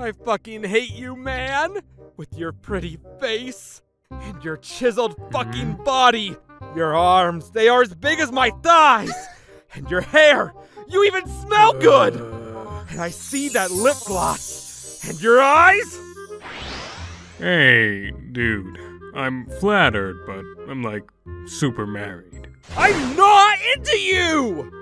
I fucking hate you, man! With your pretty face, and your chiseled fucking body! Your arms, they are as big as my thighs! And your hair, you even smell good! And I see that lip gloss! And your eyes? Hey, dude. I'm flattered, but I'm like, super married. I'm not into you!